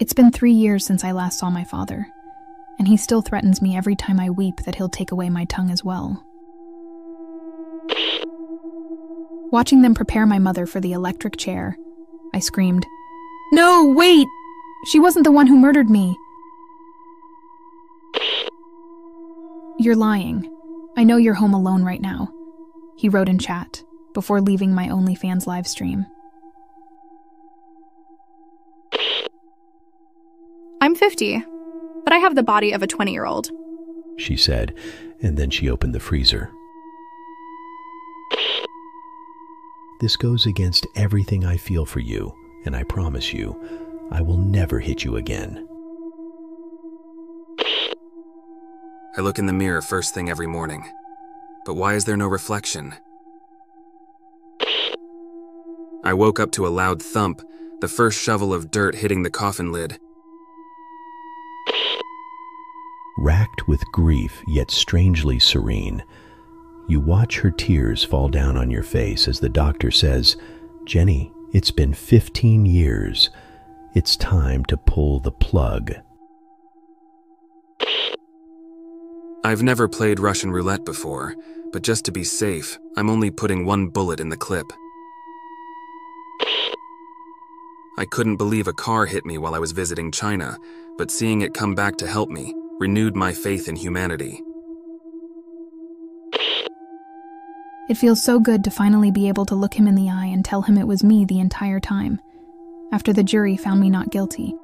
It's been 3 years since I last saw my father, and he still threatens me every time I weep that he'll take away my tongue as well. Watching them prepare my mother for the electric chair, I screamed, "No, wait! She wasn't the one who murdered me!" "You're lying. I know you're home alone right now," he wrote in chat, before leaving my OnlyFans livestream. "I'm 50, but I have the body of a 20-year-old," she said, and then she opened the freezer. "This goes against everything I feel for you, and I promise you, I will never hit you again." "I look in the mirror first thing every morning, but why is there no reflection? I woke up to a loud thump, the first shovel of dirt hitting the coffin lid." Racked with grief, yet strangely serene, you watch her tears fall down on your face as the doctor says, "Jenny, it's been 15 years. It's time to pull the plug." "I've never played Russian roulette before, but just to be safe, I'm only putting one bullet in the clip. I couldn't believe a car hit me while I was visiting China, but seeing it come back to help me renewed my faith in humanity." It feels so good to finally be able to look him in the eye and tell him it was me the entire time, after the jury found me not guilty.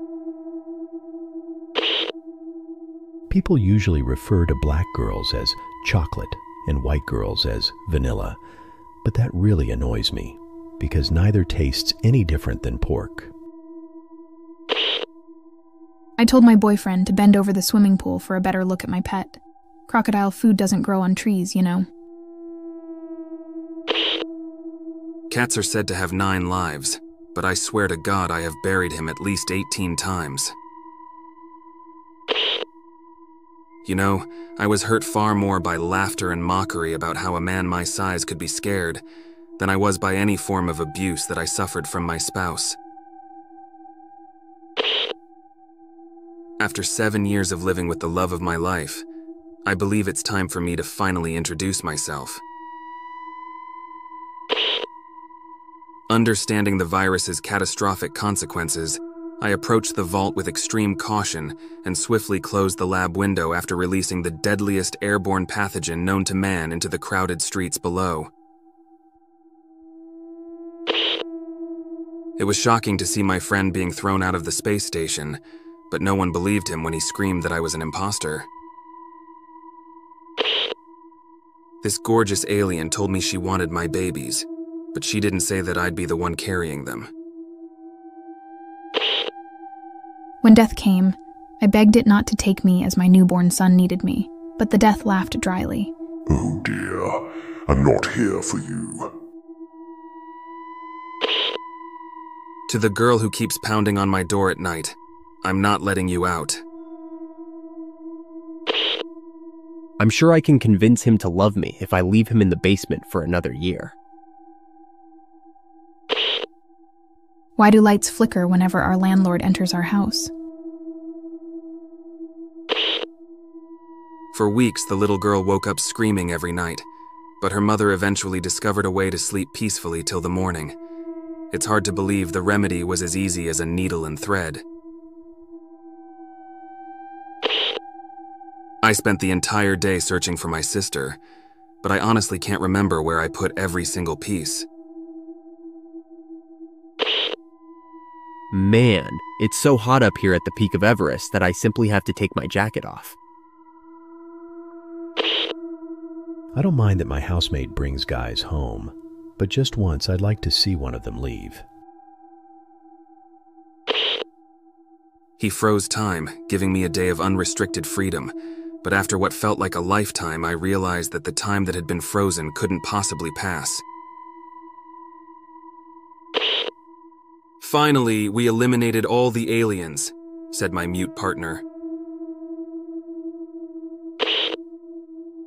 People usually refer to black girls as chocolate and white girls as vanilla, but that really annoys me, because neither tastes any different than pork. I told my boyfriend to bend over the swimming pool for a better look at my pet. Crocodile food doesn't grow on trees, you know. "Cats are said to have 9 lives, but I swear to God I have buried him at least 18 times. You know, I was hurt far more by laughter and mockery about how a man my size could be scared than I was by any form of abuse that I suffered from my spouse. After 7 years of living with the love of my life, I believe it's time for me to finally introduce myself. Understanding the virus's catastrophic consequences, I approached the vault with extreme caution and swiftly closed the lab window after releasing the deadliest airborne pathogen known to man into the crowded streets below. It was shocking to see my friend being thrown out of the space station, but no one believed him when he screamed that I was an imposter. This gorgeous alien told me she wanted my babies, but she didn't say that I'd be the one carrying them." When death came, I begged it not to take me as my newborn son needed me, but the death laughed dryly. "Oh dear, I'm not here for you." To the girl who keeps pounding on my door at night, I'm not letting you out. I'm sure I can convince him to love me if I leave him in the basement for another year. Why do lights flicker whenever our landlord enters our house? For weeks, the little girl woke up screaming every night, but her mother eventually discovered a way to sleep peacefully till the morning. It's hard to believe the remedy was as easy as a needle and thread. I spent the entire day searching for my sister, but I honestly can't remember where I put every single piece. Man, it's so hot up here at the peak of Everest that I simply have to take my jacket off. I don't mind that my housemate brings guys home, but just once I'd like to see one of them leave. He froze time, giving me a day of unrestricted freedom, but after what felt like a lifetime, I realized that the time that had been frozen couldn't possibly pass. "Finally, we eliminated all the aliens," said my mute partner.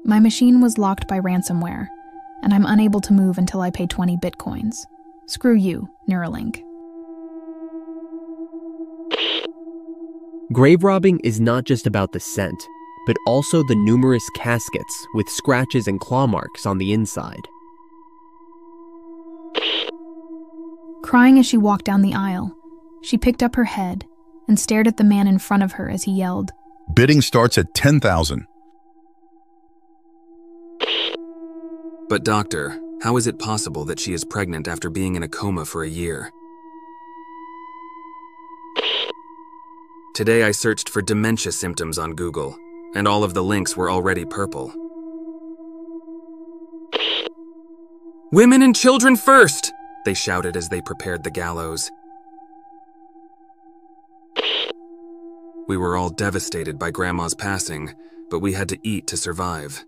My machine was locked by ransomware, and I'm unable to move until I pay 20 bitcoins. Screw you, Neuralink. Grave robbing is not just about the scent, but also the numerous caskets with scratches and claw marks on the inside. Crying as she walked down the aisle, she picked up her head and stared at the man in front of her as he yelled, "Bidding starts at 10,000. But doctor, how is it possible that she is pregnant after being in a coma for a year? Today I searched for dementia symptoms on Google, and all of the links were already purple. Women and children first, they shouted as they prepared the gallows. We were all devastated by Grandma's passing, but we had to eat to survive.